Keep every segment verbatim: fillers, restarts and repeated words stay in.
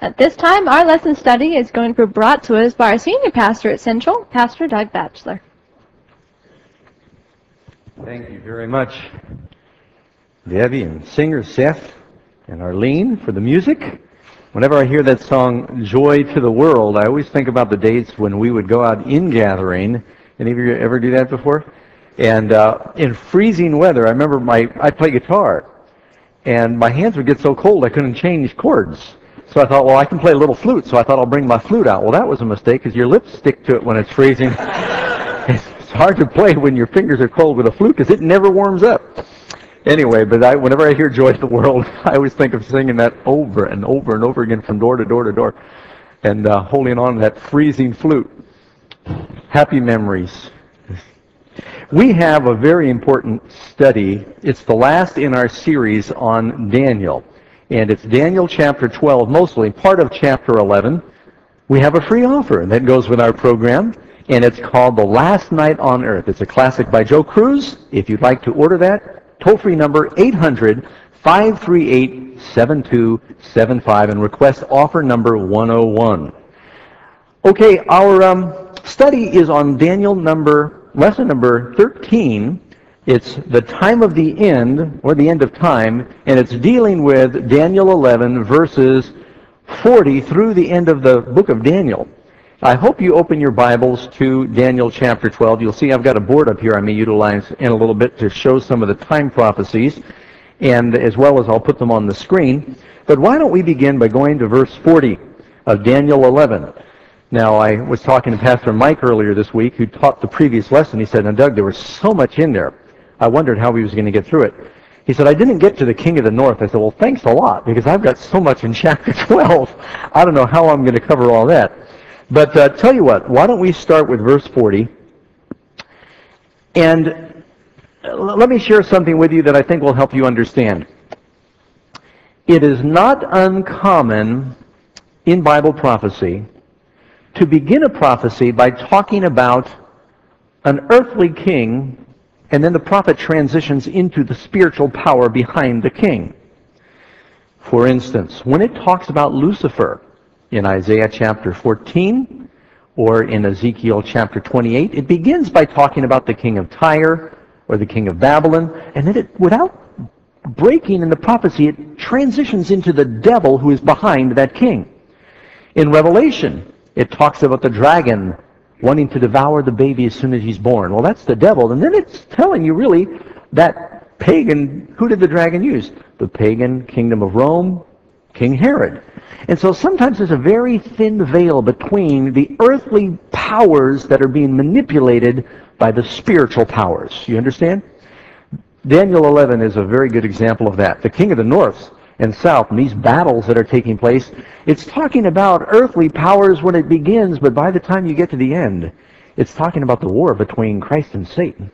At this time, our lesson study is going to be brought to us by our senior pastor at Central, Pastor Doug Batchelor. Thank you very much, Debbie and singer Seth and Arlene for the music. Whenever I hear that song, Joy to the World, I always think about the dates when we would go out in gathering. Any of you ever do that before? And uh, in freezing weather, I remember my I play guitar, and my hands would get so cold I couldn't change chords. So I thought, well, I can play a little flute, so I thought I'll bring my flute out. Well, that was a mistake, because your lips stick to it when it's freezing. It's hard to play when your fingers are cold with a flute, because it never warms up. Anyway, but I, whenever I hear Joy to the World, I always think of singing that over and over and over again from door to door to door, and uh, holding on to that freezing flute. Happy memories. We have a very important study. It's the last in our series on Daniel. And it's Daniel chapter twelve, mostly, part of chapter eleven. We have a free offer that goes with our program, and it's called The Last Night on Earth. It's a classic by Joe Cruz. If you'd like to order that, toll-free number eight hundred, five three eight, seven two seven five and request offer number one oh one. Okay, our um, study is on Daniel number Lesson number thirteen. It's the time of the end, or the end of time, and it's dealing with Daniel eleven, verses forty through the end of the book of Daniel. I hope you open your Bibles to Daniel chapter twelve. You'll see I've got a board up here I may utilize in a little bit to show some of the time prophecies, and as well as I'll put them on the screen. But why don't we begin by going to verse forty of Daniel eleven. Now, I was talking to Pastor Mike earlier this week, who taught the previous lesson. He said, now, Doug, there was so much in there. I wondered how he was going to get through it. He said, I didn't get to the King of the North. I said, well, thanks a lot, because I've got so much in chapter twelve. I don't know how I'm going to cover all that. But uh, tell you what, why don't we start with verse forty. And let me share something with you that I think will help you understand. It is not uncommon in Bible prophecy to begin a prophecy by talking about an earthly king, and then the prophet transitions into the spiritual power behind the king. For instance, when it talks about Lucifer in Isaiah chapter fourteen or in Ezekiel chapter twenty-eight, it begins by talking about the king of Tyre or the king of Babylon, and then it, without breaking in the prophecy, it transitions into the devil who is behind that king. In Revelation, it talks about the dragon wanting to devour the baby as soon as he's born. Well, that's the devil. And then it's telling you, really, that pagan, who did the dragon use? The pagan kingdom of Rome, King Herod. And so sometimes there's a very thin veil between the earthly powers that are being manipulated by the spiritual powers. You understand? Daniel eleven is a very good example of that. The king of the north and south, and these battles that are taking place, it's talking about earthly powers when it begins, but by the time you get to the end, it's talking about the war between Christ and Satan.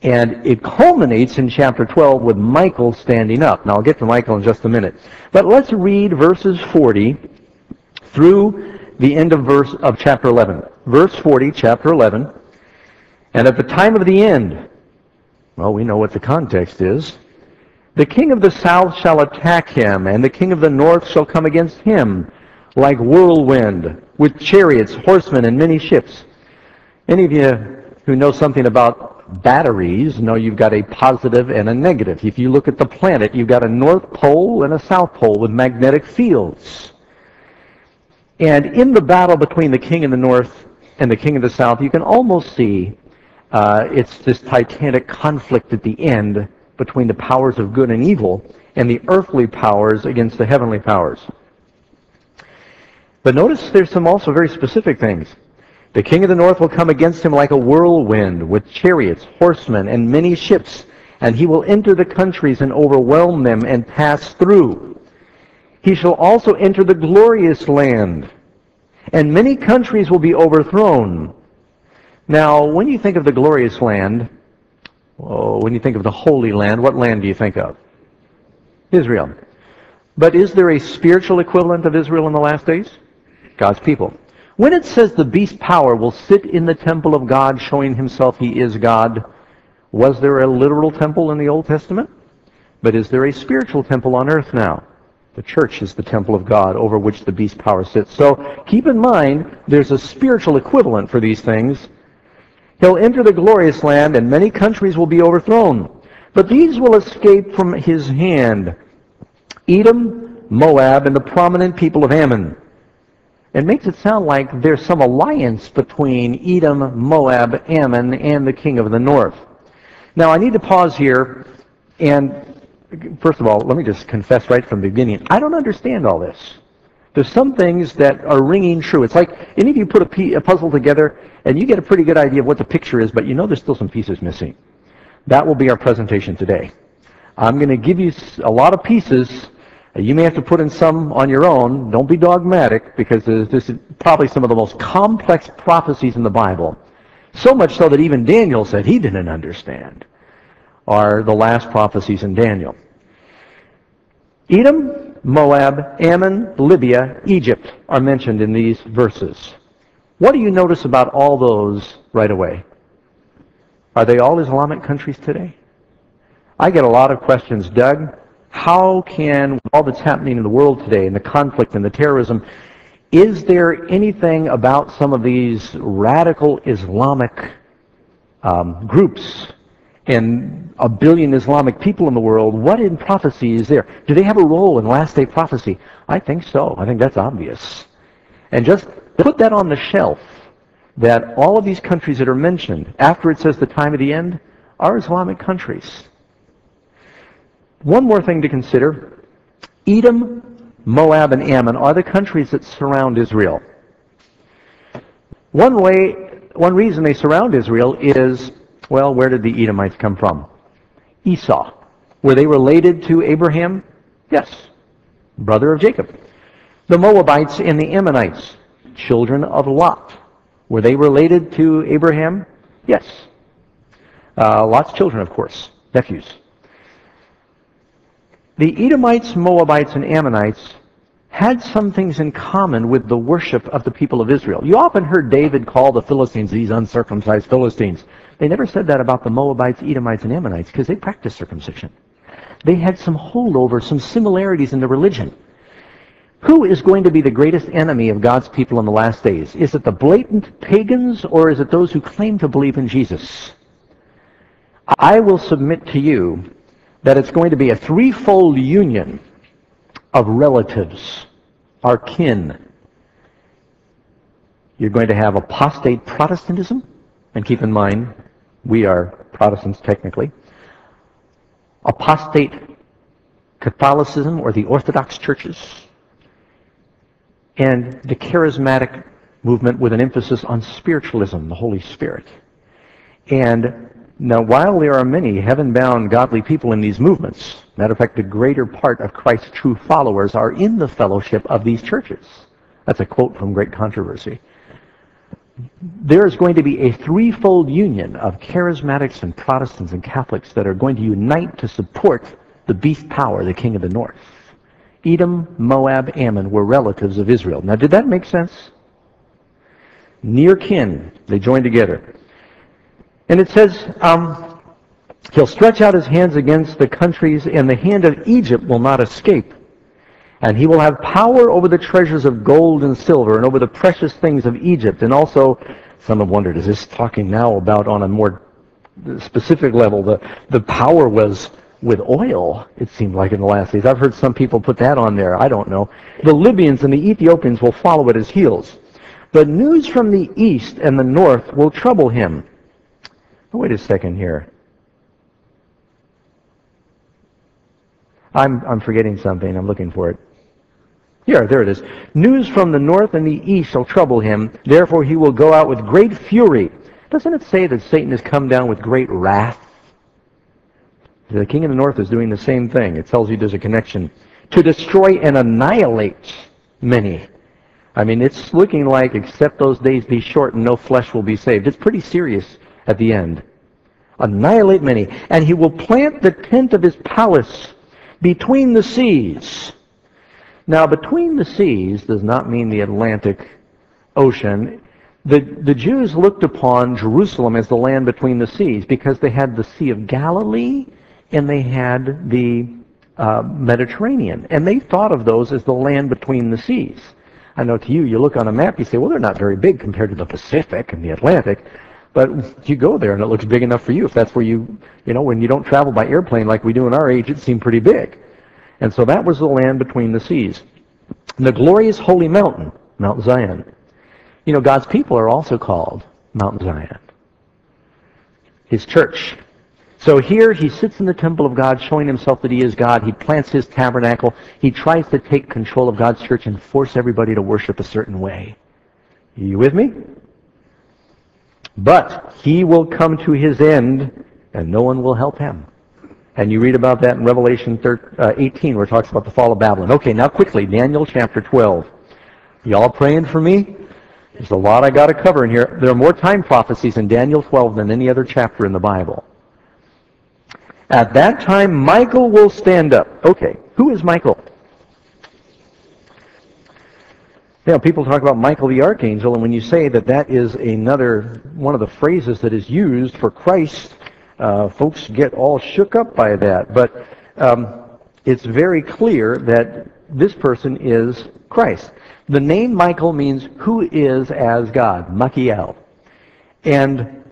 And it culminates in chapter twelve with Michael standing up. Now, I'll get to Michael in just a minute. But let's read verses forty through the end of verse of chapter eleven. Verse forty, chapter eleven. And at the time of the end, well, we know what the context is. The king of the south shall attack him, and the king of the north shall come against him, like whirlwind, with chariots, horsemen, and many ships. Any of you who know something about batteries know you've got a positive and a negative. If you look at the planet, you've got a north pole and a south pole with magnetic fields. And in the battle between the king of the north and the king of the south, you can almost see uh, it's this titanic conflict at the end between the powers of good and evil and the earthly powers against the heavenly powers. But notice there's some also very specific things. The king of the north will come against him like a whirlwind with chariots, horsemen, and many ships, and he will enter the countries and overwhelm them and pass through. He shall also enter the glorious land, and many countries will be overthrown. Now, when you think of the glorious land, oh, when you think of the Holy Land, what land do you think of? Israel. But is there a spiritual equivalent of Israel in the last days? God's people. When it says the beast power will sit in the temple of God, showing himself he is God, was there a literal temple in the Old Testament? But is there a spiritual temple on earth now? The church is the temple of God over which the beast power sits. So keep in mind, there's a spiritual equivalent for these things. He'll enter the glorious land, and many countries will be overthrown. But these will escape from his hand: Edom, Moab, and the prominent people of Ammon. It makes it sound like there's some alliance between Edom, Moab, Ammon, and the king of the north. Now, I need to pause here, and first of all, let me just confess right from the beginning, I don't understand all this. There's some things that are ringing true. It's like any of you put a, p- a puzzle together, and you get a pretty good idea of what the picture is, but you know there's still some pieces missing. That will be our presentation today. I'm going to give you a lot of pieces. You may have to put in some on your own. Don't be dogmatic, because this is probably some of the most complex prophecies in the Bible. So much so that even Daniel said he didn't understand, are the last prophecies in Daniel. Edom, Moab, Ammon, Libya, Egypt are mentioned in these verses. What do you notice about all those right away? Are they all Islamic countries today? I get a lot of questions, Doug. How can, with all that's happening in the world today, and the conflict and the terrorism, is there anything about some of these radical Islamic um, groups and a billion Islamic people in the world? What in prophecy is there? Do they have a role in last-day prophecy? I think so. I think that's obvious. And just put that on the shelf, that all of these countries that are mentioned, after it says the time of the end, are Islamic countries. One more thing to consider. Edom, Moab, and Ammon are the countries that surround Israel. One way, one reason they surround Israel is, well, where did the Edomites come from? Esau. Were they related to Abraham? Yes. Brother of Jacob. The Moabites and the Ammonites, children of Lot. Were they related to Abraham? Yes. Uh, Lot's children, of course. Nephews. The Edomites, Moabites, and Ammonites had some things in common with the worship of the people of Israel. You often heard David call the Philistines these uncircumcised Philistines. They never said that about the Moabites, Edomites, and Ammonites, because they practiced circumcision. They had some holdover, some similarities in the religion. Who is going to be the greatest enemy of God's people in the last days? Is it the blatant pagans, or is it those who claim to believe in Jesus? I will submit to you that it's going to be a threefold union of relatives, our kin. You're going to have apostate Protestantism, and keep in mind, we are Protestants technically. Apostate Catholicism, or the Orthodox churches, and the charismatic movement with an emphasis on spiritualism, the Holy Spirit. And now, while there are many heaven-bound godly people in these movements, matter of fact, the greater part of Christ's true followers are in the fellowship of these churches. That's a quote from Great Controversy. There is going to be a threefold union of charismatics and Protestants and Catholics that are going to unite to support the beast power, the king of the north. Edom, Moab, Ammon were relatives of Israel. Now, did that make sense? Near kin, they joined together. And it says, um, he'll stretch out his hands against the countries, and the hand of Egypt will not escape. And he will have power over the treasures of gold and silver, and over the precious things of Egypt. And also, some have wondered, is this talking now about, on a more specific level, the, the power was with oil, it seemed like, in the last days. I've heard some people put that on there. I don't know. The Libyans and the Ethiopians will follow at his heels. The news from the east and the north will trouble him. Wait a second here. I'm I'm forgetting something. I'm looking for it. Here, there it is. News from the north and the east shall trouble him. Therefore he will go out with great fury. Doesn't it say that Satan has come down with great wrath? The king of the north is doing the same thing. It tells you there's a connection. To destroy and annihilate many. I mean, it's looking like, except those days be short and no flesh will be saved. It's pretty serious at the end. Annihilate many. And he will plant the tent of his palace between the seas. Now, between the seas does not mean the Atlantic Ocean. The, the Jews looked upon Jerusalem as the land between the seas because they had the Sea of Galilee and they had the uh, Mediterranean. And they thought of those as the land between the seas. I know to you, you look on a map, you say, well, they're not very big compared to the Pacific and the Atlantic. But you go there, and it looks big enough for you. If that's where you, you know, when you don't travel by airplane like we do in our age, it seemed pretty big. And so that was the land between the seas. And the glorious holy mountain, Mount Zion. You know, God's people are also called Mount Zion, His church. So here he sits in the temple of God, showing himself that he is God. He plants his tabernacle. He tries to take control of God's church and force everybody to worship a certain way. Are you with me? But he will come to his end, and no one will help him. And you read about that in Revelation eighteen, where it talks about the fall of Babylon. Okay, now quickly, Daniel chapter twelve. Y'all praying for me? There's a lot I got to cover in here. There are more time prophecies in Daniel twelve than any other chapter in the Bible. At that time, Michael will stand up. Okay, who is Michael? Now, people talk about Michael the Archangel, and when you say that that is another one of the phrases that is used for Christ, uh, folks get all shook up by that. But um, it's very clear that this person is Christ. The name Michael means who is as God, Machiel. And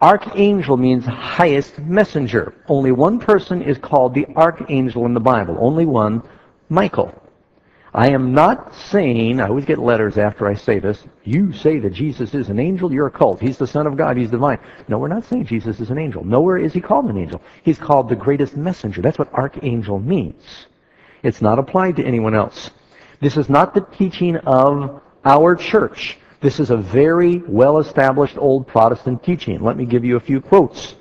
archangel means highest messenger. Only one person is called the archangel in the Bible. Only one, Michael. I am not saying, I always get letters after I say this, you say that Jesus is an angel, you're a cult. He's the Son of God, he's divine. No, we're not saying Jesus is an angel. Nowhere is he called an angel. He's called the greatest messenger. That's what archangel means. It's not applied to anyone else. This is not the teaching of our church. This is a very well-established old Protestant teaching. Let me give you a few quotes.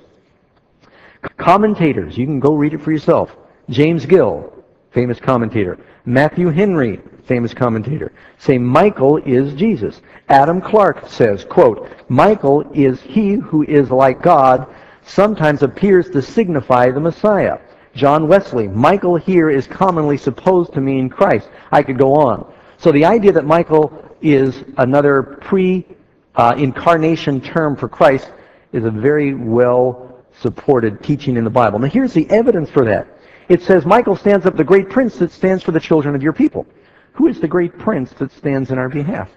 Commentators, you can go read it for yourself. James Gill, famous commentator. Matthew Henry, famous commentator, say Michael is Jesus. Adam Clark says, quote, Michael is he who is like God, sometimes appears to signify the Messiah. John Wesley, Michael here is commonly supposed to mean Christ. I could go on. So the idea that Michael is another pre-incarnation term for Christ is a very well-supported teaching in the Bible. Now here's the evidence for that. It says, Michael stands up, the great prince that stands for the children of your people. Who is the great prince that stands in our behalf?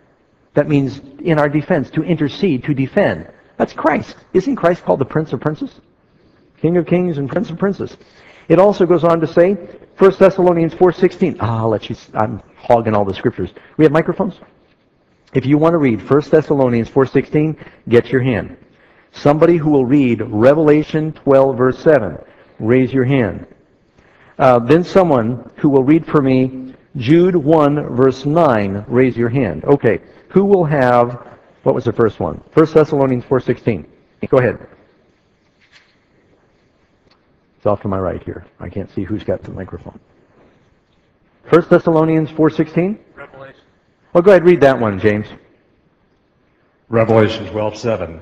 That means in our defense, to intercede, to defend. That's Christ. Isn't Christ called the Prince of Princes? King of Kings and Prince of Princes. It also goes on to say, First Thessalonians four sixteen. Ah, I'll let you, I'm hogging all the scriptures. We have microphones? If you want to read First Thessalonians four sixteen, get your hand. Somebody who will read Revelation twelve, verse seven, raise your hand. Uh, then someone who will read for me Jude one, verse nine, raise your hand. Okay, who will have, what was the first one? First Thessalonians four sixteen. Go ahead. It's off to my right here. I can't see who's got the microphone. First Thessalonians four sixteen? Revelation. Well, go ahead, read that one, James. Revelation twelve, seven.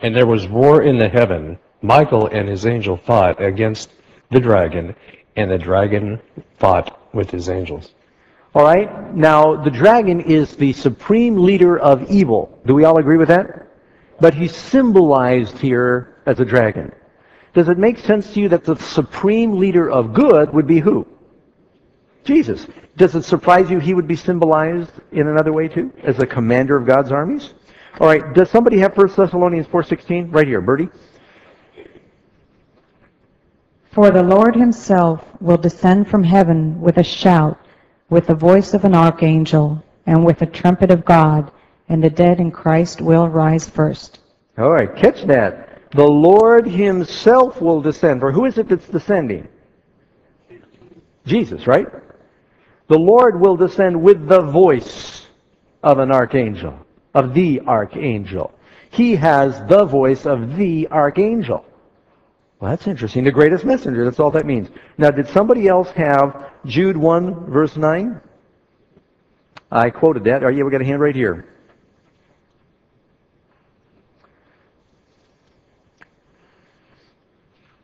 And there was war in the heaven. Michael and his angel fought against the dragon, and the dragon fought with his angels. All right. Now, the dragon is the supreme leader of evil. Do we all agree with that? But he's symbolized here as a dragon. Does it make sense to you that the supreme leader of good would be who? Jesus. Does it surprise you he would be symbolized in another way too, as the commander of God's armies? All right. Does somebody have First Thessalonians four sixteen? Right here, Bertie. For the Lord himself will descend from heaven with a shout, with the voice of an archangel, and with a trumpet of God, and the dead in Christ will rise first. All right, catch that. The Lord himself will descend. For who is it that's descending? Jesus, right? The Lord will descend with the voice of an archangel, of the archangel. He has the voice of the archangel. Well, that's interesting. The greatest messenger, that's all that means. Now, did somebody else have Jude one, verse nine? I quoted that. Oh, yeah, we got a hand right here.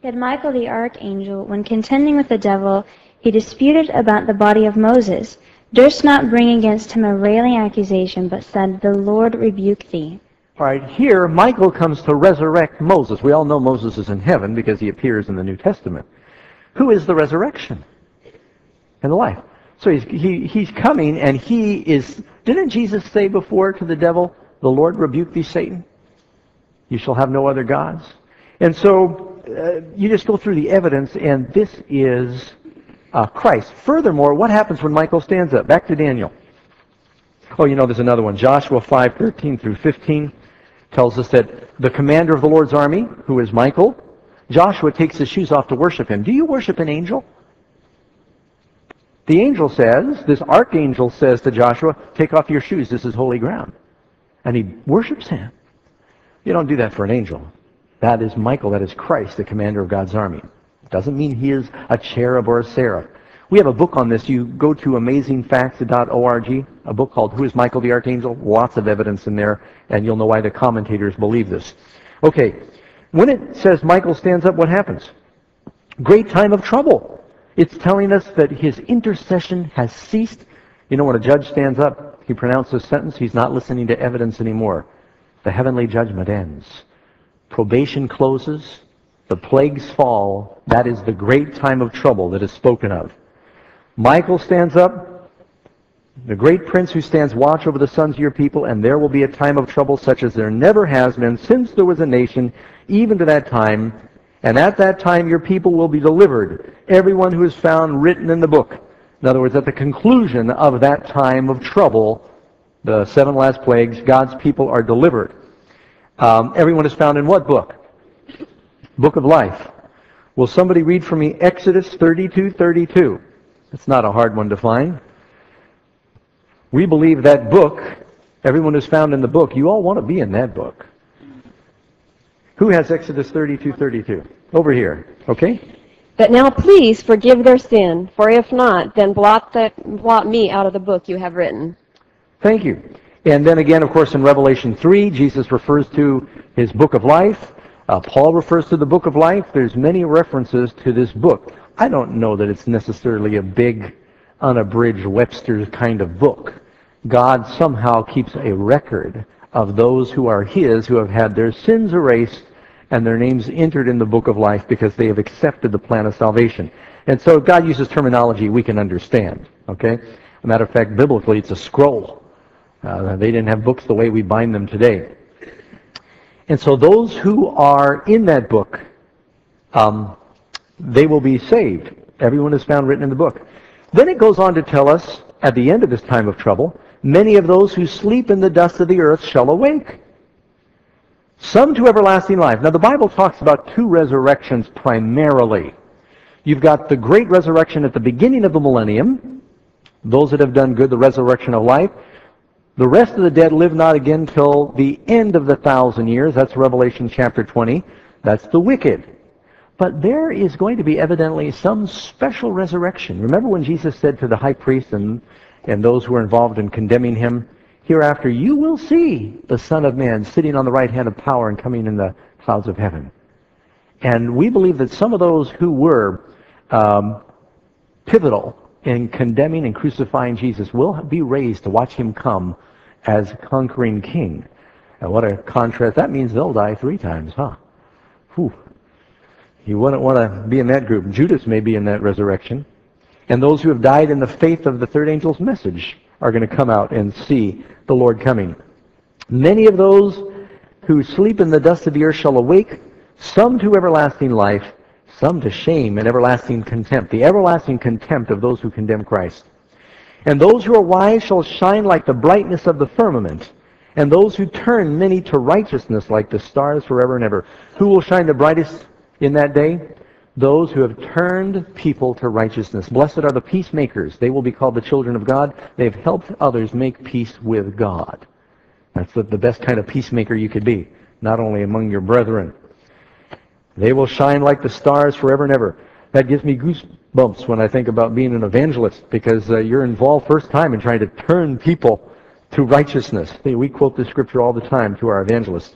Then Michael the archangel, when contending with the devil, he disputed about the body of Moses, durst not bring against him a railing accusation, but said, The Lord rebuke thee. All right, here Michael comes to resurrect Moses. We all know Moses is in heaven because he appears in the New Testament. Who is the resurrection? and the life. So he's, he, he's coming, and he is... Didn't Jesus say before to the devil, the Lord rebuke thee, Satan? You shall have no other gods. And so uh, you just go through the evidence, and this is uh, Christ. Furthermore, what happens when Michael stands up? Back to Daniel. Oh, you know, there's another one. Joshua five, thirteen through fifteen tells us that the commander of the Lord's army, who is Michael, Joshua takes his shoes off to worship him. Do you worship an angel? The angel says, this archangel says to Joshua, take off your shoes, this is holy ground. And he worships him. You don't do that for an angel. That is Michael, that is Christ, the commander of God's army. It doesn't mean he is a cherub or a seraph. We have a book on this. You go to amazing facts dot org, a book called Who is Michael the Archangel? Lots of evidence in there, and you'll know why the commentators believe this. Okay, when it says Michael stands up, what happens? Great time of trouble. It's telling us that his intercession has ceased. You know, when a judge stands up, he pronounces a sentence, he's not listening to evidence anymore. The heavenly judgment ends. Probation closes. The plagues fall. That is the great time of trouble that is spoken of. Michael stands up, the great prince who stands watch over the sons of your people, and there will be a time of trouble such as there never has been since there was a nation, even to that time. And at that time your people will be delivered, everyone who is found written in the book. In other words, at the conclusion of that time of trouble, the seven last plagues, God's people are delivered. Um, everyone is found in what book? Book of life. Will somebody read for me Exodus thirty-two thirty-two? It's not a hard one to find. We believe that book, everyone is found in the book. You all want to be in that book. Who has Exodus thirty-two thirty-two? Over here. Okay? But now please forgive their sin, for if not, then blot, the, blot me out of the book you have written. Thank you. And then again, of course, in Revelation three, Jesus refers to his book of life. Uh, Paul refers to the book of life. There's many references to this book. I don't know that it's necessarily a big, unabridged Webster's kind of book. God somehow keeps a record of those who are his, who have had their sins erased and their names entered in the book of life because they have accepted the plan of salvation. And so God uses terminology we can understand, okay? As a matter of fact, biblically, it's a scroll. Uh, they didn't have books the way we bind them today. And so those who are in that book, um, they will be saved. Everyone is found written in the book. Then it goes on to tell us, at the end of this time of trouble, many of those who sleep in the dust of the earth shall awake. Some to everlasting life. Now the Bible talks about two resurrections primarily. You've got the great resurrection at the beginning of the millennium. Those that have done good, the resurrection of life. The rest of the dead live not again till the end of the thousand years. That's Revelation chapter twenty. That's the wicked. But there is going to be evidently some special resurrection. Remember when Jesus said to the high priest and and those who were involved in condemning him, hereafter you will see the Son of Man sitting on the right hand of power and coming in the clouds of heaven. And we believe that some of those who were um, pivotal in condemning and crucifying Jesus will be raised to watch him come as conquering king. And what a contrast. That means they'll die three times, huh? Whew. You wouldn't want to be in that group. Judas may be in that resurrection. And those who have died in the faith of the third angel's message are going to come out and see the Lord coming. Many of those who sleep in the dust of the earth shall awake, some to everlasting life, some to shame and everlasting contempt, the everlasting contempt of those who condemn Christ. And those who are wise shall shine like the brightness of the firmament, and those who turn many to righteousness like the stars forever and ever. Who will shine the brightest in that day? Those who have turned people to righteousness. Blessed are the peacemakers. They will be called the children of God. They've helped others make peace with God. That's the best kind of peacemaker you could be, not only among your brethren. They will shine like the stars forever and ever. That gives me goosebumps when I think about being an evangelist, because uh, you're involved first time in trying to turn people to righteousness. We quote the scripture all the time to our evangelists.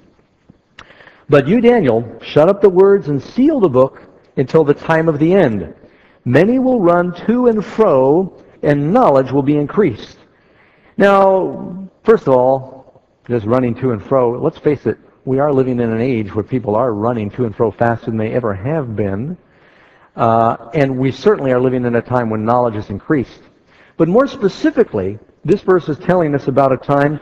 But you, Daniel, shut up the words and seal the book until the time of the end. Many will run to and fro, and knowledge will be increased. Now, first of all, just running to and fro, let's face it, we are living in an age where people are running to and fro faster than they ever have been. Uh, and we certainly are living in a time when knowledge has increased. But more specifically, this verse is telling us about a time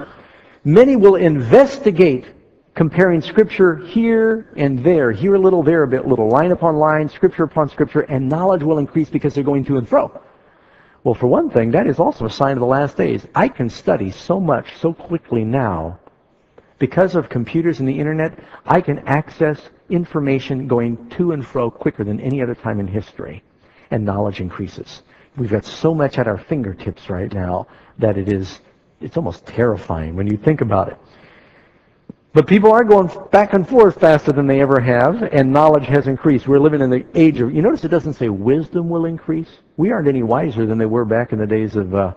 many will investigate comparing Scripture here and there, here a little, there a bit little, line upon line, Scripture upon Scripture, and knowledge will increase because they're going to and fro. Well, for one thing, that is also a sign of the last days. I can study so much so quickly now. Because of computers and the Internet, I can access information going to and fro quicker than any other time in history, and knowledge increases. We've got so much at our fingertips right now that it is, it's almost terrifying when you think about it. But people are going back and forth faster than they ever have, and knowledge has increased. We're living in the age of, you notice it doesn't say wisdom will increase. We aren't any wiser than they were back in the days of uh,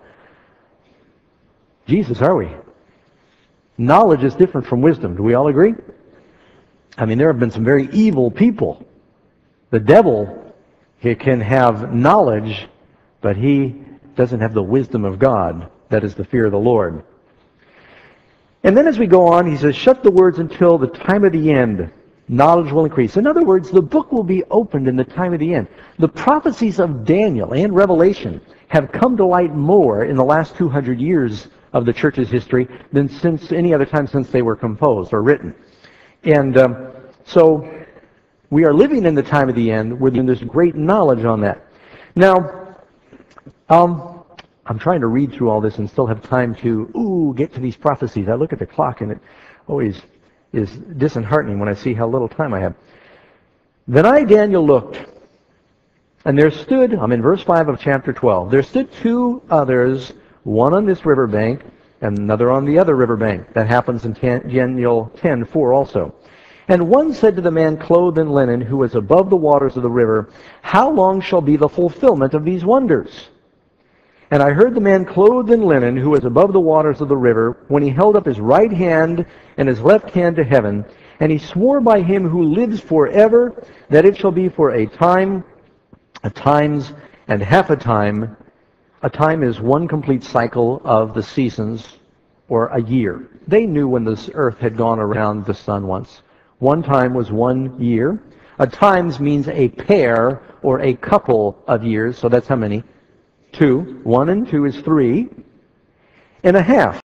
Jesus, are we? Knowledge is different from wisdom. Do we all agree? I mean, there have been some very evil people. The devil, he can have knowledge, but he doesn't have the wisdom of God. That is the fear of the Lord. And then as we go on, he says, shut the words until the time of the end. Knowledge will increase. In other words, the book will be opened in the time of the end. The prophecies of Daniel and Revelation have come to light more in the last two hundred years of the church's history than since any other time since they were composed or written. And um, so we are living in the time of the end where there's great knowledge on that. Now, um, I'm trying to read through all this and still have time to, ooh, get to these prophecies. I look at the clock and it always is disheartening when I see how little time I have. Then I, Daniel, looked, and there stood, I'm in verse five of chapter twelve, there stood two others, one on this riverbank, and another on the other riverbank. That happens in Daniel ten four also. And one said to the man clothed in linen, who was above the waters of the river, how long shall be the fulfillment of these wonders? And I heard the man clothed in linen, who was above the waters of the river, when he held up his right hand and his left hand to heaven, and he swore by him who lives forever, that it shall be for a time, a times, and half a time. A time is one complete cycle of the seasons, or a year. They knew when this earth had gone around the sun once. One time was one year. A times means a pair, or a couple of years, so that's how many? Two. One and two is three. And a half.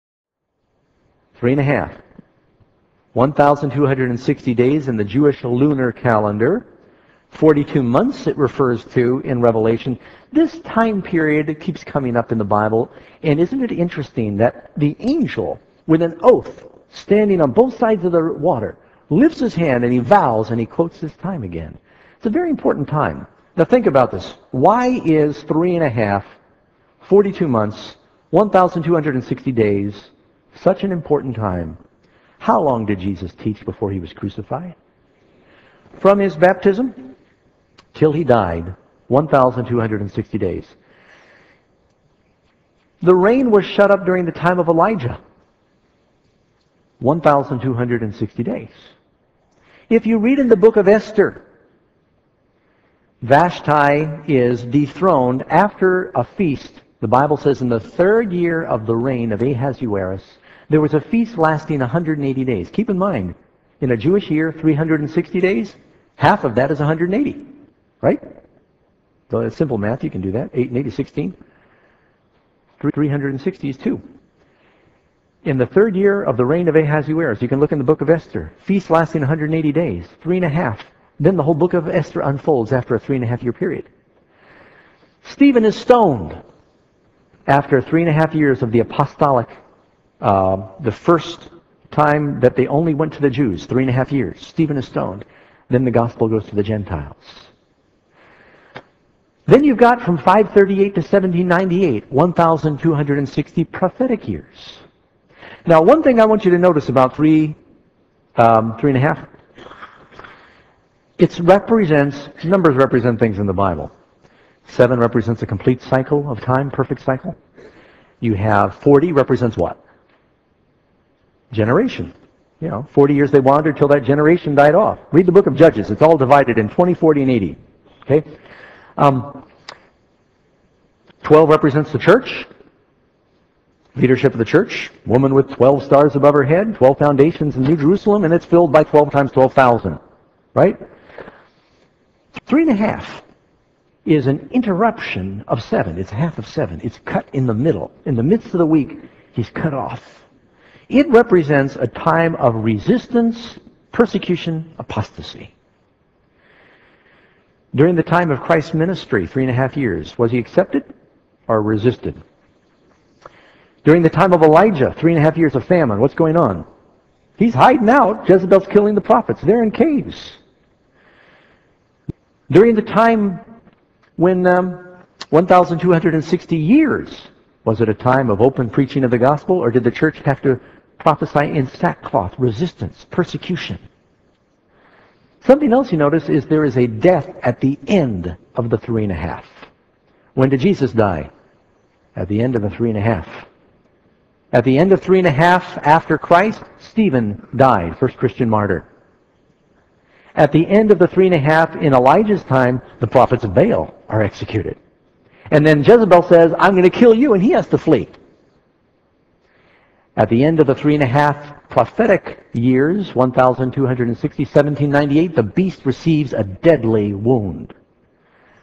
Three and a half. one thousand two hundred sixty days in the Jewish lunar calendar. forty-two months it refers to in Revelation. This time period keeps coming up in the Bible, and isn't it interesting that the angel, with an oath, standing on both sides of the water, lifts his hand and he vows and he quotes this time again. It's a very important time. Now think about this. Why is three and a half, forty-two months, one thousand two hundred sixty days, such an important time? How long did Jesus teach before he was crucified? From his baptism till he died, one thousand two hundred sixty days. The rain was shut up during the time of Elijah, one thousand two hundred sixty days. If you read in the book of Esther, Vashti is dethroned after a feast. The Bible says in the third year of the reign of Ahasuerus, there was a feast lasting one hundred eighty days. Keep in mind, in a Jewish year, three hundred sixty days, half of that is one hundred eighty, right? So that's simple math, you can do that. eight and eight is sixteen. three hundred sixty is two. In the third year of the reign of Ahasuerus, you can look in the book of Esther, feast lasting one hundred eighty days, three and a half. Then the whole book of Esther unfolds after a three and a half year period. Stephen is stoned after three and a half years of the apostolic, uh, the first time that they only went to the Jews, three and a half years. Stephen is stoned. Then the gospel goes to the Gentiles. Then you've got from five thirty-eight to seventeen ninety-eight, one thousand two hundred sixty prophetic years. Now, one thing I want you to notice about three, um, three and a half, it represents, numbers represent things in the Bible. Seven represents a complete cycle of time, perfect cycle. You have forty represents what? Generation. You know, forty years they wandered till that generation died off. Read the book of Judges. It's all divided in twenty, forty, and eighty. Okay? Um, twelve represents the church. Leadership of the church. Woman with twelve stars above her head. twelve foundations in New Jerusalem. And it's filled by twelve times twelve thousand. Right? Three and a half is an interruption of seven. It's half of seven. It's cut in the middle. In the midst of the week, he's cut off. It represents a time of resistance, persecution, apostasy. During the time of Christ's ministry, three and a half years, was he accepted or resisted? During the time of Elijah, three and a half years of famine, what's going on? He's hiding out. Jezebel's killing the prophets. They're in caves. During the time when um, one thousand two hundred sixty years, was it a time of open preaching of the gospel, or did the church have to prophesy in sackcloth, resistance, persecution? Something else you notice is there is a death at the end of the three and a half. When did Jesus die? At the end of the three and a half. At the end of three and a half after Christ, Stephen died, first Christian martyr. At the end of the three and a half in Elijah's time, the prophets of Baal are executed. And then Jezebel says, I'm going to kill you, and he has to flee. At the end of the three and a half prophetic years, one thousand two hundred sixty, seventeen ninety-eight, the beast receives a deadly wound.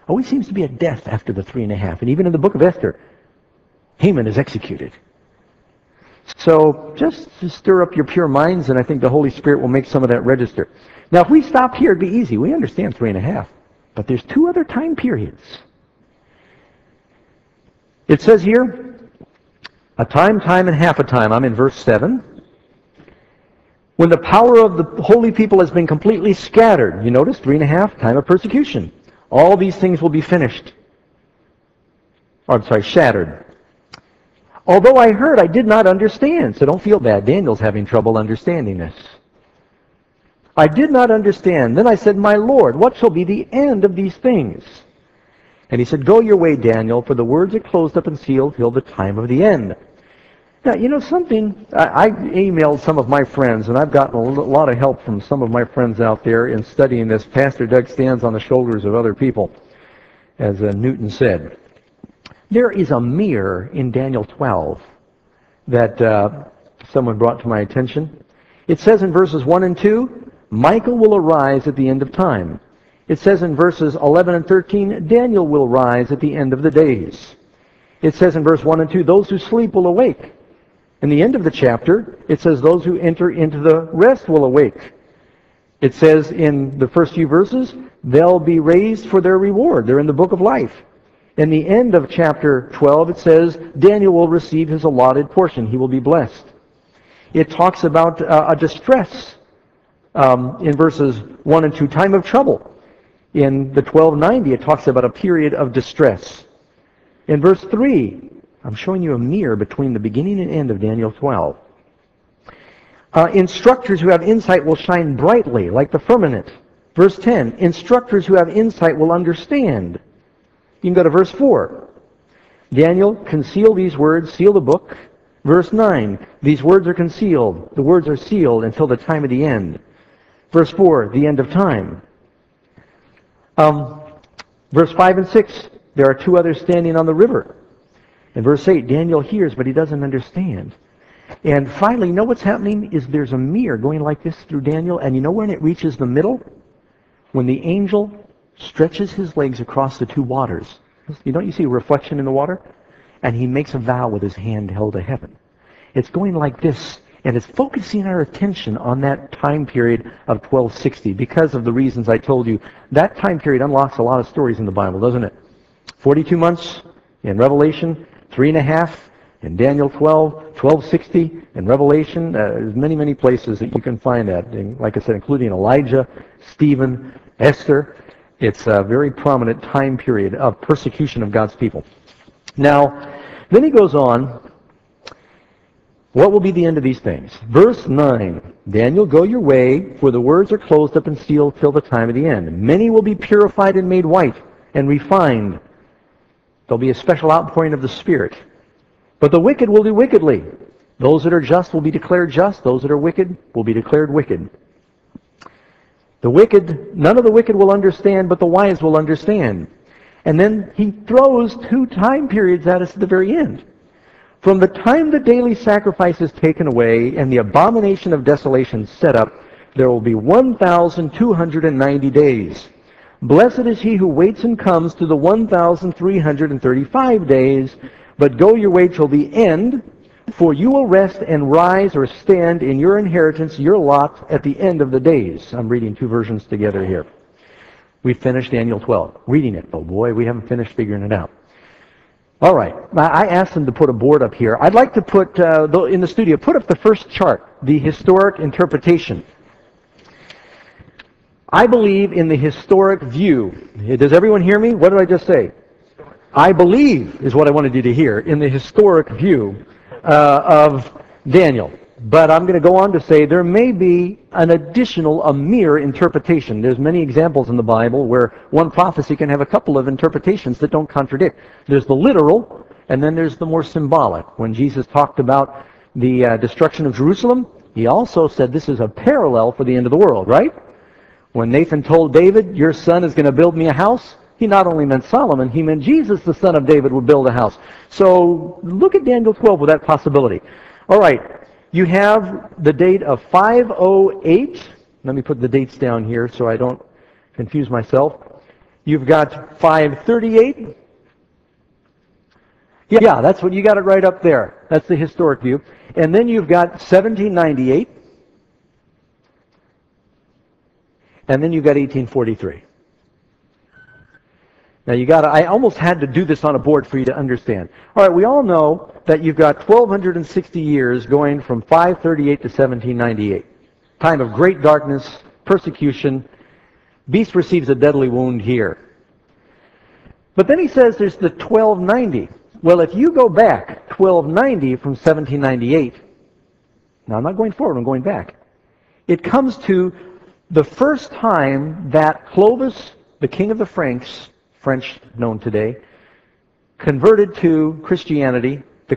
Always seems to be a death after the three and a half. And even in the book of Esther, Haman is executed. So just to stir up your pure minds, and I think the Holy Spirit will make some of that register. Now, if we stopped here, it'd be easy. We understand three and a half. But there's two other time periods. It says here, a time, time, and half a time. I'm in verse seven. When the power of the holy people has been completely scattered. You notice, three and a half, time of persecution. All these things will be finished. Oh, I'm sorry, shattered. Although I heard, I did not understand. So don't feel bad. Daniel's having trouble understanding this. I did not understand. Then I said, My Lord, what shall be the end of these things? And he said, Go your way, Daniel, for the words are closed up and sealed till the time of the end. Now, you know something? I, I emailed some of my friends, and I've gotten a lot of help from some of my friends out there in studying this. Pastor Doug stands on the shoulders of other people, as uh, Newton said. There is a mirror in Daniel twelve that uh, someone brought to my attention. It says in verses one and two, Michael will arise at the end of time. It says in verses eleven and thirteen, Daniel will rise at the end of the days. It says in verse one and two, those who sleep will awake. In the end of the chapter, it says those who enter into the rest will awake. It says in the first few verses, they'll be raised for their reward. They're in the book of life. In the end of chapter twelve, it says, Daniel will receive his allotted portion. He will be blessed. It talks about uh, a distress um, in verses one and two, time of trouble. In the twelve ninety, it talks about a period of distress. In verse three, I'm showing you a mirror between the beginning and end of Daniel twelve. Uh, instructors who have insight will shine brightly, like the firmament. Verse ten, instructors who have insight will understand. You can go to verse four. Daniel, conceal these words, seal the book. Verse nine, these words are concealed. The words are sealed until the time of the end. Verse four, the end of time. Um, verse five and six, there are two others standing on the river. In verse eight, Daniel hears, but he doesn't understand. And finally, you know what's happening? Is there's a mirror going like this through Daniel, and you know when it reaches the middle? When the angel stretches his legs across the two waters. You don't you see a reflection in the water? And he makes a vow with his hand held to heaven. It's going like this, and it's focusing our attention on that time period of twelve sixty because of the reasons I told you. That time period unlocks a lot of stories in the Bible, doesn't it? forty-two months in Revelation, three and a half in Daniel twelve, twelve sixty in Revelation. Uh, there's many, many places that you can find that, and like I said, including Elijah, Stephen, Esther. It's a very prominent time period of persecution of God's people. Now, then he goes on, what will be the end of these things? Verse nine, Daniel, go your way, for the words are closed up and sealed till the time of the end. Many will be purified and made white and refined. There'll be a special outpouring of the Spirit. But the wicked will do wickedly. Those that are just will be declared just. Those that are wicked will be declared wicked. The wicked, none of the wicked will understand, but the wise will understand. And then he throws two time periods at us at the very end. From the time the daily sacrifice is taken away and the abomination of desolation set up, there will be one thousand two hundred ninety days. Blessed is he who waits and comes to the one thousand three hundred thirty-five days, but go your way till the end, for you will rest and rise or stand in your inheritance, your lot, at the end of the days. I'm reading two versions together here. We finished Daniel twelve. Reading it. Oh boy, we haven't finished figuring it out. All right. I asked them to put a board up here. I'd like to put, uh, in the studio, put up the first chart, the historic interpretation. I believe in the historic view. Does everyone hear me? What did I just say? I believe is what I wanted you to hear, in the historic view uh, of Daniel. But I'm going to go on to say there may be an additional, a mere interpretation. There's many examples in the Bible where one prophecy can have a couple of interpretations that don't contradict. There's the literal, and then there's the more symbolic. When Jesus talked about the uh, destruction of Jerusalem, he also said this is a parallel for the end of the world, right? When Nathan told David, your son is going to build me a house, he not only meant Solomon, he meant Jesus, the son of David, would build a house. So look at Daniel twelve with that possibility. All right, you have the date of five oh eight. Let me put the dates down here so I don't confuse myself. You've got five thirty-eight. Yeah, yeah, that's what you got it right up there. That's the historic view. And then you've got seventeen ninety-eight. And then you've got eighteen forty-three. Now you got to, I almost had to do this on a board for you to understand. All right, we all know that you've got twelve sixty years going from five thirty-eight to seventeen ninety-eight. Time of great darkness, persecution. Beast receives a deadly wound here. But then he says there's the twelve ninety. Well, if you go back twelve ninety from seventeen ninety-eight, now I'm not going forward, I'm going back. It comes to the first time that Clovis, the king of the Franks, French known today, converted to Christianity, the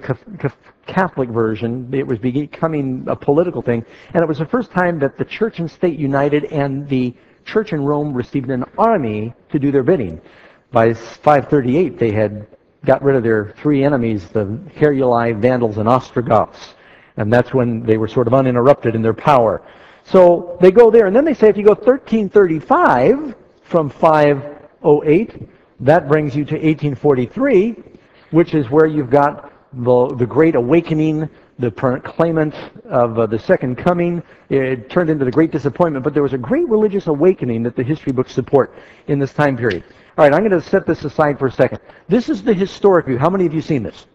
Catholic version. It was becoming a political thing, and it was the first time that the church and state united, and the church in Rome received an army to do their bidding. By five thirty-eight, they had got rid of their three enemies, the Heruli, Vandals, and Ostrogoths, and that's when they were sort of uninterrupted in their power. So they go there, and then they say if you go thirteen thirty-five from five oh eight, that brings you to eighteen forty-three, which is where you've got the, the Great Awakening, the proclaimant of uh, the Second Coming. It turned into the Great Disappointment, but there was a great religious awakening that the history books support in this time period. All right, I'm going to set this aside for a second. This is the historic view. How many of you have seen this?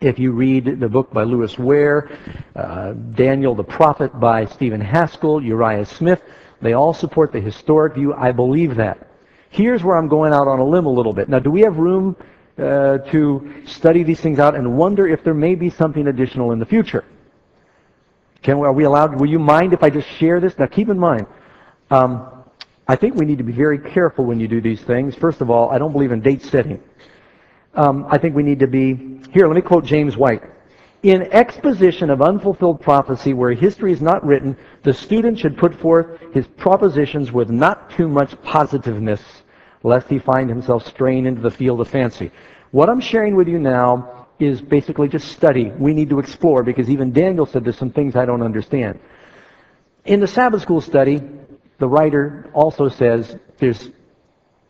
If you read the book by Lewis Ware, uh, Daniel the Prophet by Stephen Haskell, Uriah Smith, they all support the historic view. I believe that. Here's where I'm going out on a limb a little bit. Now, do we have room uh, to study these things out and wonder if there may be something additional in the future? Can we, are we allowed? Will you mind if I just share this? Now, keep in mind, um, I think we need to be very careful when you do these things. First of all, I don't believe in date setting. Um, I think we need to be... Here, let me quote James White. In exposition of unfulfilled prophecy where history is not written, the student should put forth his propositions with not too much positiveness, lest he find himself straying into the field of fancy. What I'm sharing with you now is basically just study. We need to explore, because even Daniel said there's some things I don't understand. In the Sabbath school study, the writer also says there's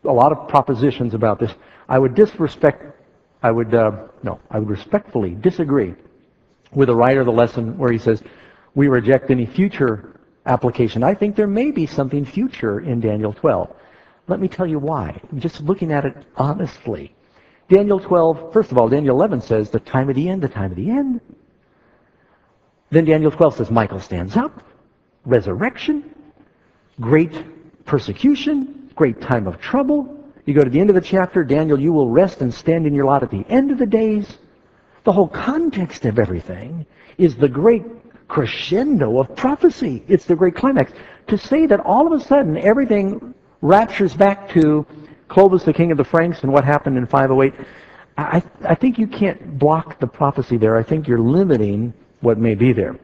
a lot of propositions about this. I would disrespect, I would, uh, no, I would respectfully disagree with the writer of the lesson where he says, we reject any future application. I think there may be something future in Daniel twelve. Let me tell you why. Just looking at it honestly. Daniel twelve, first of all, Daniel eleven says, the time of the end, the time of the end. Then Daniel twelve says, Michael stands up, resurrection, great persecution, great time of trouble. You go to the end of the chapter, Daniel, you will rest and stand in your lot at the end of the days. The whole context of everything is the great crescendo of prophecy. It's the great climax. To say that all of a sudden everything raptures back to Clovis, the king of the Franks, and what happened in five oh eight, I, I think you can't block the prophecy there. I think you're limiting what may be there.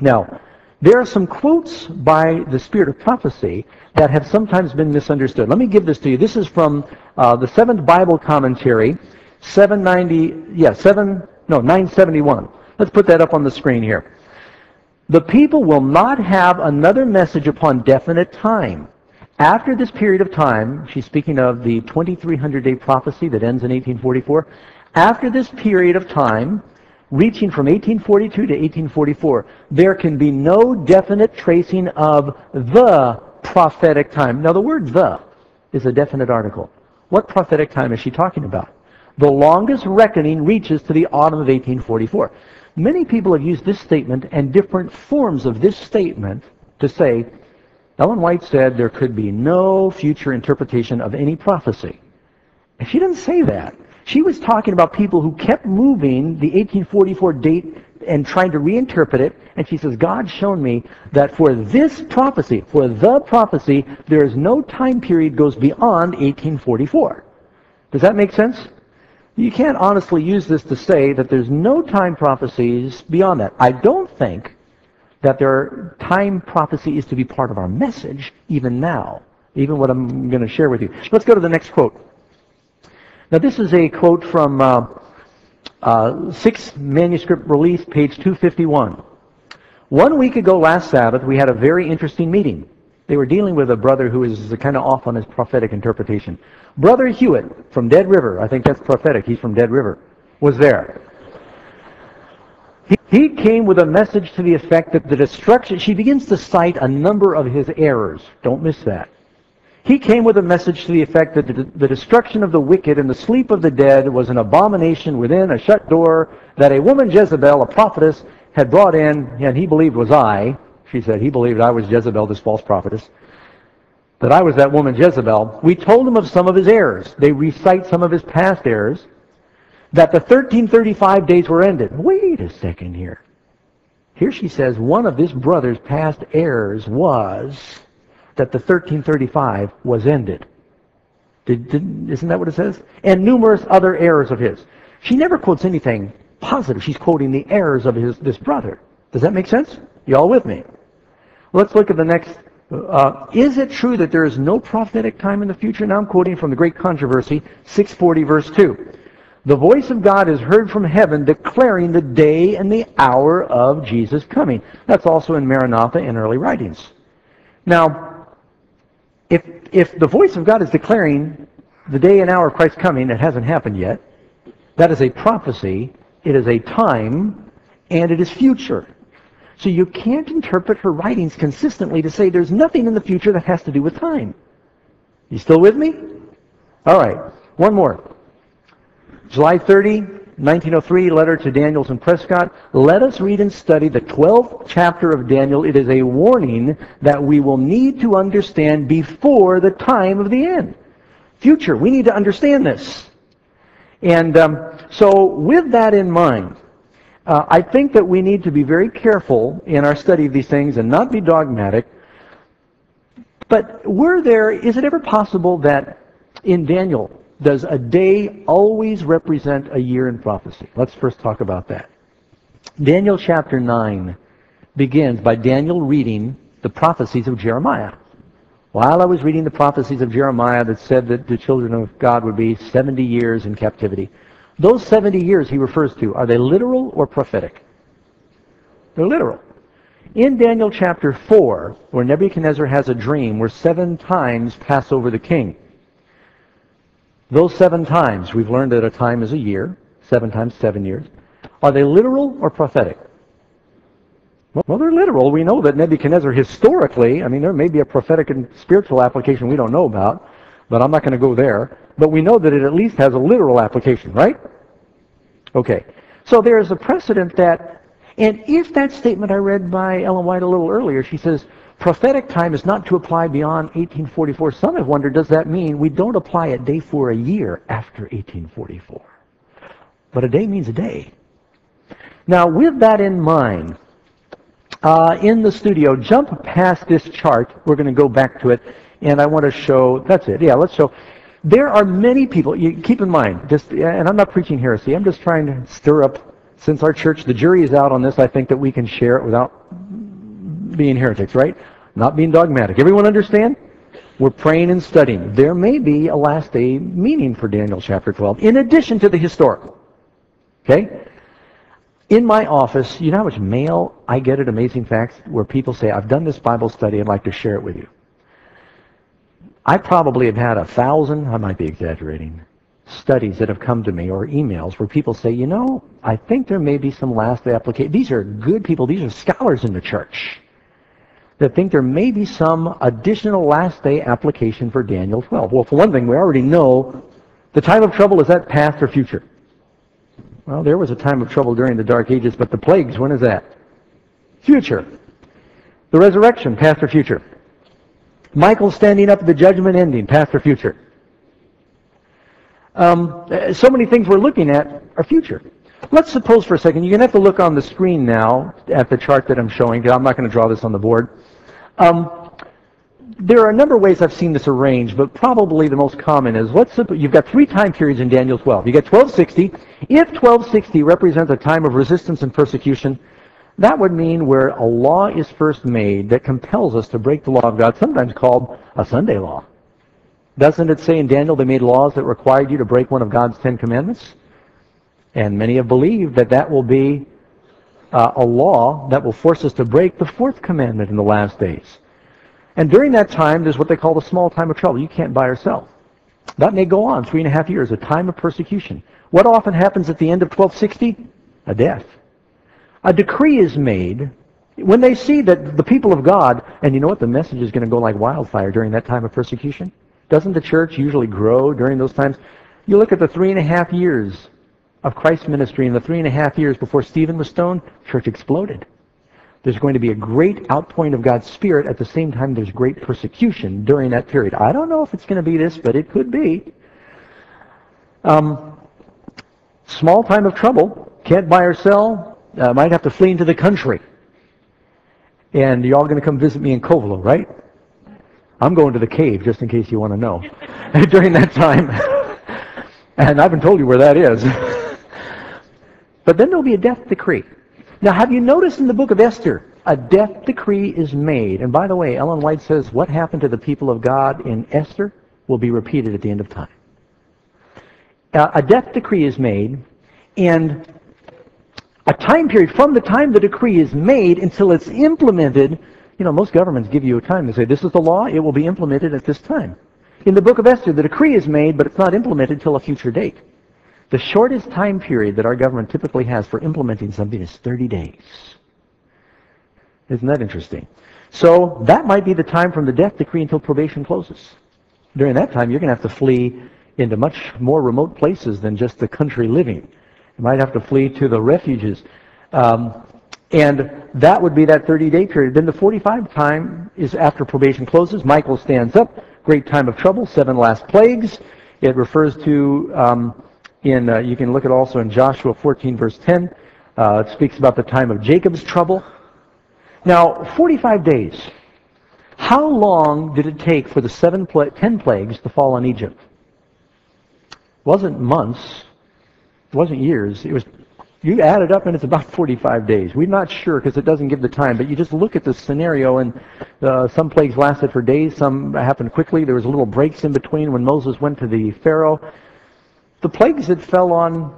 Now, there are some quotes by the Spirit of Prophecy that have sometimes been misunderstood. Let me give this to you. This is from uh, the Seventh Bible Commentary, seven ninety, yeah, seven, no, nine seventy-one. Let's put that up on the screen here. The people will not have another message upon definite time, After this period of time, she's speaking of the twenty-three hundred day prophecy that ends in eighteen forty-four. After this period of time, reaching from eighteen forty-two to eighteen forty-four, there can be no definite tracing of the prophetic time. Now, the word "the" is a definite article. What prophetic time is she talking about? The longest reckoning reaches to the autumn of eighteen forty-four. Many people have used this statement and different forms of this statement to say, Ellen White said there could be no future interpretation of any prophecy. And she didn't say that. She was talking about people who kept moving the eighteen forty-four date and trying to reinterpret it, and she says, God's shown me that for this prophecy, for the prophecy, there is no time period goes beyond eighteen forty-four. Does that make sense? You can't honestly use this to say that there's no time prophecies beyond that. I don't think that their time prophecy is to be part of our message even now, even what I'm going to share with you. Let's go to the next quote. Now, this is a quote from uh, uh, sixth manuscript release, page two fifty-one. One week ago last Sabbath, we had a very interesting meeting. They were dealing with a brother who is kind of off on his prophetic interpretation. Brother Hewitt from Dead River, I think that's prophetic, he's from Dead River, was there. He, he came with a message to the effect that the destruction, she begins to cite a number of his errors. Don't miss that. He came with a message to the effect that the, the destruction of the wicked and the sleep of the dead was an abomination within a shut door that a woman Jezebel, a prophetess, had brought in, and he believed was I. She said, he believed I was Jezebel, this false prophetess, that I was that woman Jezebel. We told him of some of his errors. They recite some of his past errors, that the thirteen thirty-five days were ended. Wait a second here. Here she says one of this brother's past errors was that the thirteen thirty-five was ended. Did, did, isn't that what it says? And numerous other errors of his. She never quotes anything positive. She's quoting the errors of his this brother. Does that make sense? You all with me? Let's look at the next. Uh, is it true that there is no prophetic time in the future? Now I'm quoting from the Great Controversy, six forty, verse two. The voice of God is heard from heaven declaring the day and the hour of Jesus' coming. That's also in Maranatha in early writings. Now, if, if the voice of God is declaring the day and hour of Christ's coming, it hasn't happened yet. That is a prophecy, it is a time, and it is future. So you can't interpret her writings consistently to say there's nothing in the future that has to do with time. You still with me? All right, one more. July thirtieth, nineteen oh three, letter to Daniels and Prescott. Let us read and study the twelfth chapter of Daniel. It is a warning that we will need to understand before the time of the end. Future, we need to understand this. And um, so with that in mind, Uh, I think that we need to be very careful in our study of these things and not be dogmatic. But were there, is it ever possible that in Daniel, does a day always represent a year in prophecy? Let's first talk about that. Daniel chapter nine begins by Daniel reading the prophecies of Jeremiah. While I was reading the prophecies of Jeremiah that said that the children of God would be seventy years in captivity, those seventy years he refers to, are they literal or prophetic? They're literal. In Daniel chapter four, where Nebuchadnezzar has a dream where seven times pass over the king, those seven times, we've learned that a time is a year, seven times seven years, are they literal or prophetic? Well, they're literal. We know that Nebuchadnezzar historically, I mean, there may be a prophetic and spiritual application we don't know about, but I'm not going to go there. But we know that it at least has a literal application, right? Okay. So there is a precedent that, and if that statement I read by Ellen White a little earlier, she says, prophetic time is not to apply beyond eighteen forty-four. Some have wondered, does that mean we don't apply a day for a year after eighteen forty-four? But a day means a day. Now, with that in mind, uh, in the studio, jump past this chart. We're going to go back to it, and I want to show, that's it, yeah, let's show. There are many people, you keep in mind, just, and I'm not preaching heresy, I'm just trying to stir up, since our church, the jury is out on this, I think that we can share it without being heretics, right? Not being dogmatic. Everyone understand? We're praying and studying. There may be a last day meaning for Daniel chapter twelve, in addition to the historical. Okay? In my office, you know how much mail I get at Amazing Facts, where people say, I've done this Bible study, I'd like to share it with you. I probably have had a thousand, I might be exaggerating, studies that have come to me or emails where people say, you know, I think there may be some last application. These are good people. These are scholars in the church that think there may be some additional last-day application for Daniel twelve. Well, for one thing, we already know the time of trouble, is that past or future? Well, there was a time of trouble during the Dark Ages, but the plagues, when is that? Future. The resurrection, past or future? Michael standing up at the judgment ending, past or future? Um, so many things we're looking at are future. Let's suppose for a second, you're going to have to look on the screen now at the chart that I'm showing, because I'm not going to draw this on the board. Um, there are a number of ways I've seen this arranged, but probably the most common is, let's suppose you've got three time periods in Daniel twelve. You've got twelve sixty. If twelve sixty represents a time of resistance and persecution, that would mean where a law is first made that compels us to break the law of God, sometimes called a Sunday law. Doesn't it say in Daniel they made laws that required you to break one of God's Ten Commandments? And many have believed that that will be uh, a law that will force us to break the fourth commandment in the last days. And during that time, there's what they call the small time of trouble. You can't buy or sell. That may go on three and a half years, a time of persecution. What often happens at the end of twelve sixty? A death. A decree is made when they see that the people of God, and you know what, the message is going to go like wildfire during that time of persecution. Doesn't the church usually grow during those times? You look at the three and a half years of Christ's ministry, and the three and a half years before Stephen was stoned, the church exploded. There's going to be a great outpouring of God's Spirit. At the same time, there's great persecution during that period. I don't know if it's going to be this, but it could be. Um, small time of trouble. Can't buy or sell. Uh, might have to flee into the country. And you're all going to come visit me in Covelo, right? I'm going to the cave, just in case you want to know, during that time. And I haven't told you where that is. But then there'll be a death decree. Now, have you noticed in the book of Esther, a death decree is made? And by the way, Ellen White says what happened to the people of God in Esther will be repeated at the end of time. Uh, a death decree is made, and a time period from the time the decree is made until it's implemented. You know, most governments give you a time. They say, this is the law. It will be implemented at this time. In the book of Esther, the decree is made, but it's not implemented till a future date. The shortest time period that our government typically has for implementing something is thirty days. Isn't that interesting? So that might be the time from the death decree until probation closes. During that time, you're going to have to flee into much more remote places than just the country living. You might have to flee to the refuges. Um, and that would be that thirty-day period. Then the forty-five time is after probation closes. Michael stands up. Great time of trouble, seven last plagues. It refers to, um, in uh, you can look at also in Joshua fourteen, verse ten. Uh, it speaks about the time of Jacob's trouble. Now, forty-five days. How long did it take for the seven pla ten plagues to fall on Egypt? It wasn't months. It wasn't years. It was. You add it up, and it's about forty-five days. We're not sure because it doesn't give the time, but you just look at this scenario, and uh, some plagues lasted for days, some happened quickly. There was little breaks in between when Moses went to the Pharaoh. The plagues that fell on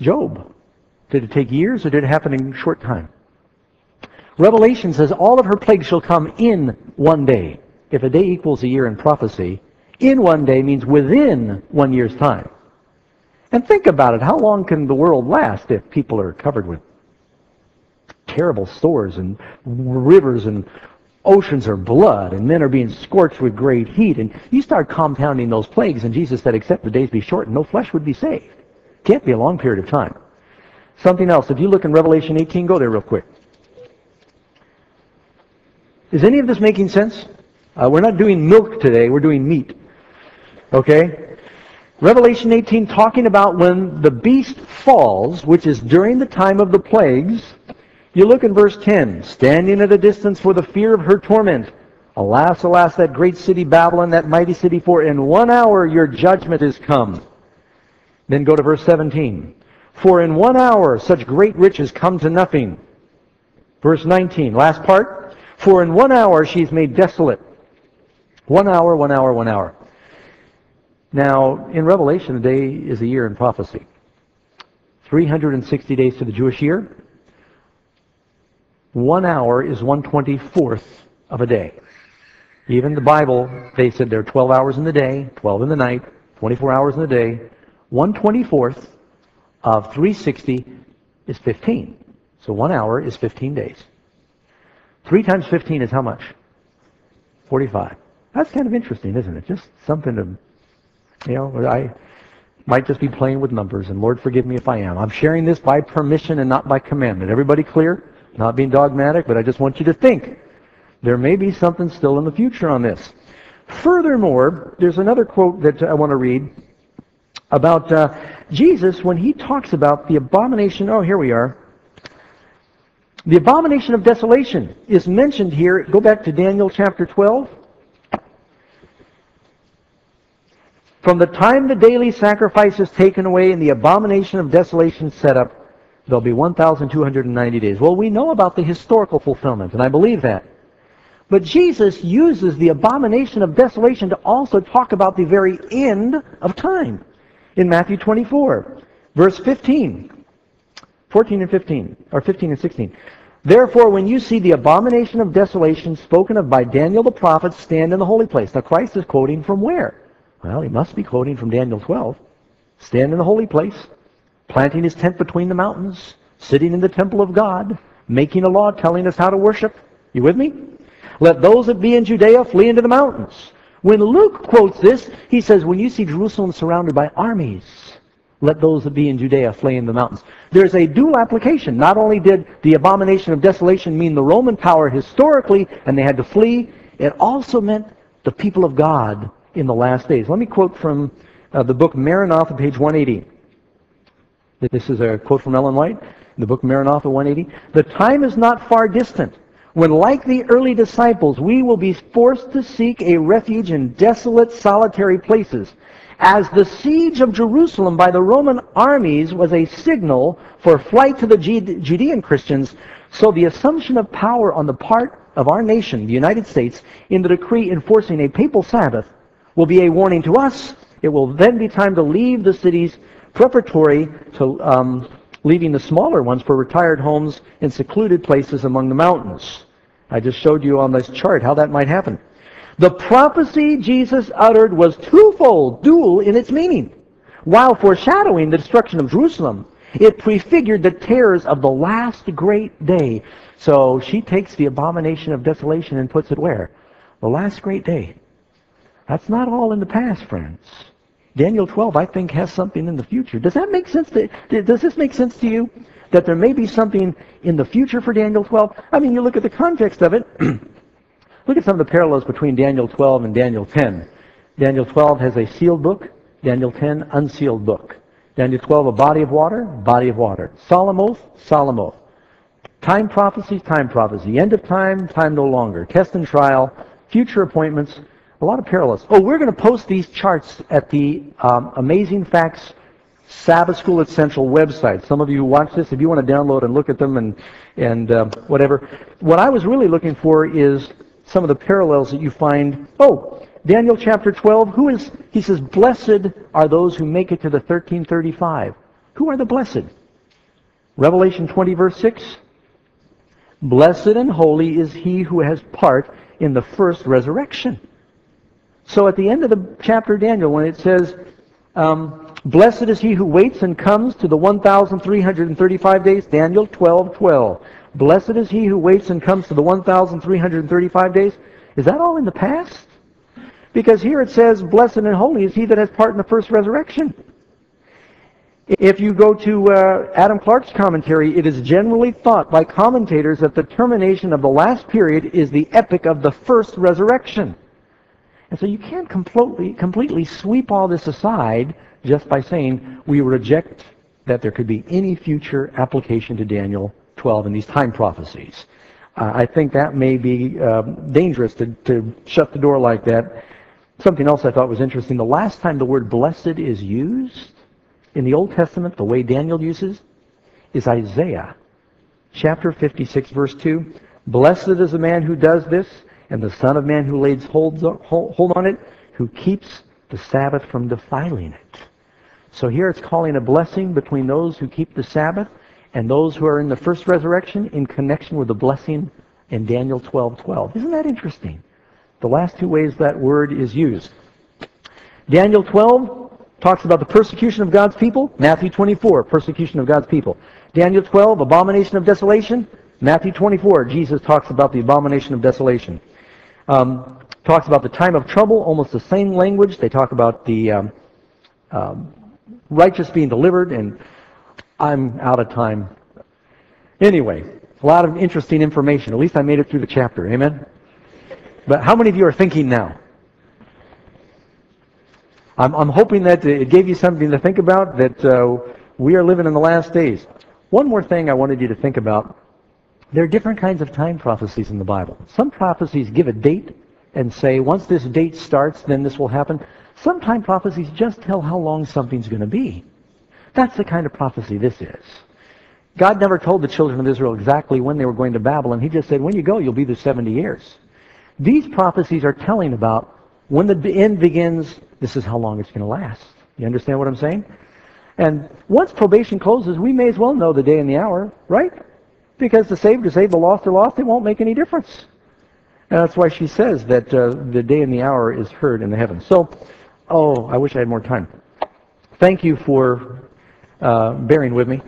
Job, did it take years, or did it happen in short time? Revelation says, all of her plagues shall come in one day. If a day equals a year in prophecy, in one day means within one year's time. And think about it. How long can the world last if people are covered with terrible sores and rivers and oceans are blood and men are being scorched with great heat? And you start compounding those plagues, and Jesus said, except the days be shortened, no flesh would be saved. Can't be a long period of time. Something else. If you look in Revelation eighteen, go there real quick. Is any of this making sense? Uh, we're not doing milk today. We're doing meat. Okay? Revelation eighteen, talking about when the beast falls, which is during the time of the plagues. You look in verse ten, standing at a distance for the fear of her torment. Alas, alas, that great city Babylon, that mighty city, for in one hour your judgment is come. Then go to verse seventeen. For in one hour such great riches come to nothing. Verse nineteen, last part. For in one hour she is made desolate. One hour, one hour, one hour. Now, in Revelation, a day is a year in prophecy. three hundred sixty days to the Jewish year. One hour is one twenty-fourth of a day. Even the Bible, they said there are twelve hours in the day, twelve in the night, twenty-four hours in the day. one twenty-fourth of three sixty is fifteen. So one hour is fifteen days. Three times fifteen is how much? forty-five. That's kind of interesting, isn't it? Just something to, you know, I might just be playing with numbers, and Lord forgive me if I am. I'm sharing this by permission and not by commandment. Everybody clear? Not being dogmatic, but I just want you to think. There may be something still in the future on this. Furthermore, there's another quote that I want to read about uh, Jesus when he talks about the abomination. Oh, here we are. The abomination of desolation is mentioned here. Go back to Daniel chapter twelve. From the time the daily sacrifice is taken away and the abomination of desolation set up, there'll be one thousand two hundred ninety days. Well, we know about the historical fulfillment, and I believe that. But Jesus uses the abomination of desolation to also talk about the very end of time in Matthew twenty-four, verse fifteen, fourteen and fifteen, or fifteen and sixteen. Therefore, when you see the abomination of desolation spoken of by Daniel the prophet stand in the holy place. Now, Christ is quoting from where? Well, he must be quoting from Daniel twelve. Stand in the holy place, planting his tent between the mountains, sitting in the temple of God, making a law telling us how to worship. You with me? Let those that be in Judea flee into the mountains. When Luke quotes this, he says, when you see Jerusalem surrounded by armies, let those that be in Judea flee into the mountains. There's a dual application. Not only did the abomination of desolation mean the Roman power historically, and they had to flee, it also meant the people of God in the last days. Let me quote from uh, the book Maranatha, page one eighty. This is a quote from Ellen White, in the book Maranatha, one eighty. The time is not far distant when, like the early disciples, we will be forced to seek a refuge in desolate, solitary places, as the siege of Jerusalem by the Roman armies was a signal for flight to the Judean Christians. So the assumption of power on the part of our nation, the United States, in the decree enforcing a papal Sabbath will be a warning to us. It will then be time to leave the cities preparatory to um, leaving the smaller ones for retired homes and secluded places among the mountains. I just showed you on this chart how that might happen. The prophecy Jesus uttered was twofold, dual in its meaning. While foreshadowing the destruction of Jerusalem, it prefigured the terrors of the last great day. So she takes the abomination of desolation and puts it where? The last great day. That's not all in the past, friends. Daniel twelve, I think, has something in the future. Does that make sense? To, does this make sense to you? That there may be something in the future for Daniel twelve? I mean, you look at the context of it. Look at some of the parallels between Daniel twelve and Daniel ten. Daniel twelve has a sealed book. Daniel ten, unsealed book. Daniel twelve, a body of water, body of water. Solemn oath, solemn oath. Time prophecy, time prophecy. End of time, time no longer. Test and trial, future appointments. A lot of parallels. Oh, we're going to post these charts at the um, Amazing Facts Sabbath School at Central website. Some of you watch this. If you want to download and look at them and, and uh, whatever. What I was really looking for is some of the parallels that you find. Oh, Daniel chapter twelve, who is, he says, blessed are those who make it to the thirteen thirty-five. Who are the blessed? Revelation twenty, verse six. Blessed and holy is he who has part in the first resurrection. So at the end of the chapter of Daniel, when it says, um, blessed is he who waits and comes to the one thousand three hundred thirty-five days, Daniel twelve twelve. Blessed is he who waits and comes to the one thousand three hundred thirty-five days. Is that all in the past? Because here it says, blessed and holy is he that has part in the first resurrection. If you go to uh, Adam Clark's commentary, it is generally thought by commentators that the termination of the last period is the epoch of the first resurrection. And so you can't completely, completely sweep all this aside just by saying we reject that there could be any future application to Daniel twelve and these time prophecies. Uh, I think that may be uh, dangerous to, to shut the door like that. Something else I thought was interesting. The last time the word blessed is used in the Old Testament, the way Daniel uses, is Isaiah chapter fifty-six, verse two. Blessed is the man who does this, and the Son of Man who lays hold on it, who keeps the Sabbath from defiling it. So here it's calling a blessing between those who keep the Sabbath and those who are in the first resurrection in connection with the blessing in Daniel twelve twelve. Isn't that interesting? the last two ways that word is used. Daniel twelve talks about the persecution of God's people. Matthew twenty-four, persecution of God's people. Daniel twelve, abomination of desolation. Matthew twenty-four, Jesus talks about the abomination of desolation. Um, talks about the time of trouble, almost the same language. They talk about the um, um, righteous being delivered, and I'm out of time. Anyway, a lot of interesting information. At least I made it through the chapter. Amen? But how many of you are thinking now? I'm, I'm hoping that it gave you something to think about, that uh, we are living in the last days. One more thing I wanted you to think about. There are different kinds of time prophecies in the Bible. Some prophecies give a date and say, once this date starts, then this will happen. Some time prophecies just tell how long something's going to be. That's the kind of prophecy this is. God never told the children of Israel exactly when they were going to Babylon. He just said, when you go, you'll be there seventy years. These prophecies are telling about when the end begins, this is how long it's going to last. You understand what I'm saying? And once probation closes, we may as well know the day and the hour, right? Because the saved are saved, the lost are lost, it won't make any difference. And that's why she says that uh, the day and the hour is heard in the heavens. So, oh, I wish I had more time. Thank you for uh, bearing with me.